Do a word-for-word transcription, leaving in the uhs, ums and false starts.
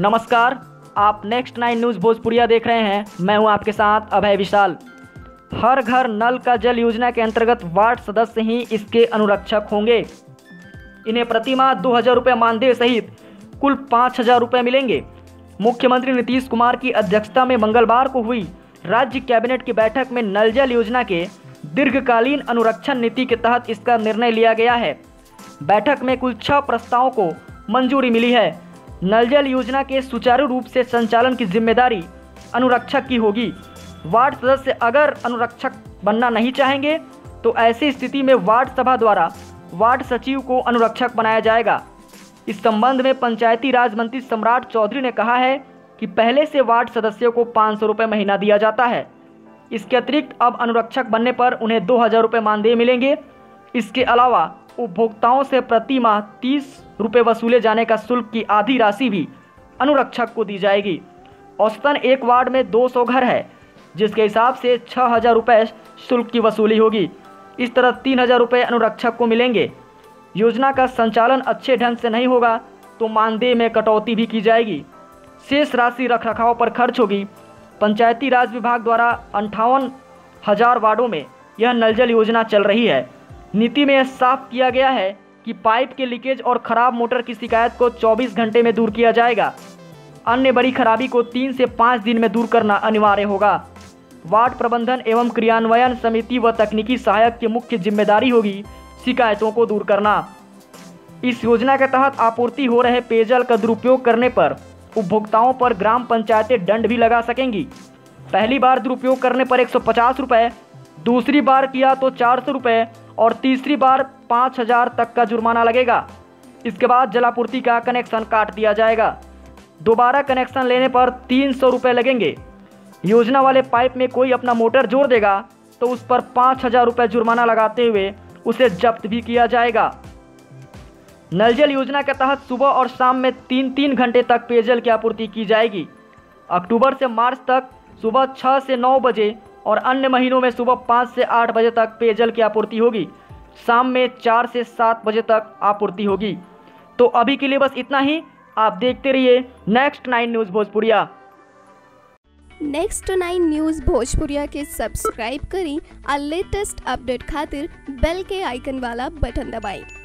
नमस्कार, आप next nine news भोजपुरिया देख रहे हैं। मैं हूं आपके साथ अभय विशाल। हर घर नल का जल योजना के अंतर्गत वार्ड सदस्य ही इसके अनुरक्षक होंगे। इन्हें प्रतिमाह दो हज़ार रुपये मानदेय सहित कुल पाँच हज़ार रुपये मिलेंगे। मुख्यमंत्री नीतीश कुमार की अध्यक्षता में मंगलवार को हुई राज्य कैबिनेट की बैठक में नल जल योजना के दीर्घकालीन अनुरक्षण नीति के तहत इसका निर्णय लिया गया है। बैठक में कुल छह प्रस्तावों को मंजूरी मिली है। नल जल योजना के सुचारू रूप से संचालन की जिम्मेदारी अनुरक्षक की होगी। वार्ड सदस्य अगर अनुरक्षक बनना नहीं चाहेंगे तो ऐसी स्थिति में वार्ड सभा द्वारा वार्ड सचिव को अनुरक्षक बनाया जाएगा। इस संबंध में पंचायती राज मंत्री सम्राट चौधरी ने कहा है कि पहले से वार्ड सदस्यों को पाँच सौ रुपये महीना दिया जाता है। इसके अतिरिक्त अब अनुरक्षक बनने पर उन्हें दो हज़ार रुपये मानदेय मिलेंगे। इसके अलावा उपभोक्ताओं से प्रति माह तीस रुपये वसूले जाने का शुल्क की आधी राशि भी अनुरक्षक को दी जाएगी। औसतन एक वार्ड में दो सौ घर है, जिसके हिसाब से छः हज़ार रुपये शुल्क की वसूली होगी। इस तरह तीन हज़ार रुपये अनुरक्षक को मिलेंगे। योजना का संचालन अच्छे ढंग से नहीं होगा तो मानदेय में कटौती भी की जाएगी। शेष राशि रखरखाव पर खर्च होगी। पंचायती राज विभाग द्वारा अंठावन हज़ार वार्डों में यह नल जल योजना चल रही है। नीति में यह साफ किया गया है कि पाइप के लीकेज और खराब मोटर की शिकायत को चौबीस घंटे में दूर किया जाएगा। अन्य बड़ी खराबी को तीन से पाँच दिन में दूर करना अनिवार्य होगा। वार्ड प्रबंधन एवं क्रियान्वयन समिति व तकनीकी सहायक की मुख्य जिम्मेदारी होगी शिकायतों को दूर करना। इस योजना के तहत आपूर्ति हो रहे पेयजल का दुरुपयोग करने पर उपभोक्ताओं पर ग्राम पंचायतें दंड भी लगा सकेंगी। पहली बार दुरुपयोग करने पर एक सौ पचास रुपये, दूसरी बार किया तो चार सौ रुपये और तीसरी बार पाँच हज़ार तक का जुर्माना लगेगा। इसके बाद जलापूर्ति का कनेक्शन काट दिया जाएगा। दोबारा कनेक्शन लेने पर तीन सौ रुपये लगेंगे। योजना वाले पाइप में कोई अपना मोटर जोड़ देगा तो उस पर पाँच हज़ार रुपये जुर्माना लगाते हुए उसे जब्त भी किया जाएगा। नल जल योजना के तहत सुबह और शाम में तीन तीन घंटे तक पेयजल की आपूर्ति की जाएगी। अक्टूबर से मार्च तक सुबह छः से नौ बजे और अन्य महीनों में सुबह पाँच से आठ बजे तक पेयजल की आपूर्ति होगी। शाम में चार से सात बजे तक आपूर्ति होगी। तो अभी के लिए बस इतना ही। आप देखते रहिए next nine news Bhojpuriya. Next nine news Bhojpuriya के सब्सक्राइब करें और लेटेस्ट अपडेट खातिर बेल के आइकन वाला बटन दबाएं।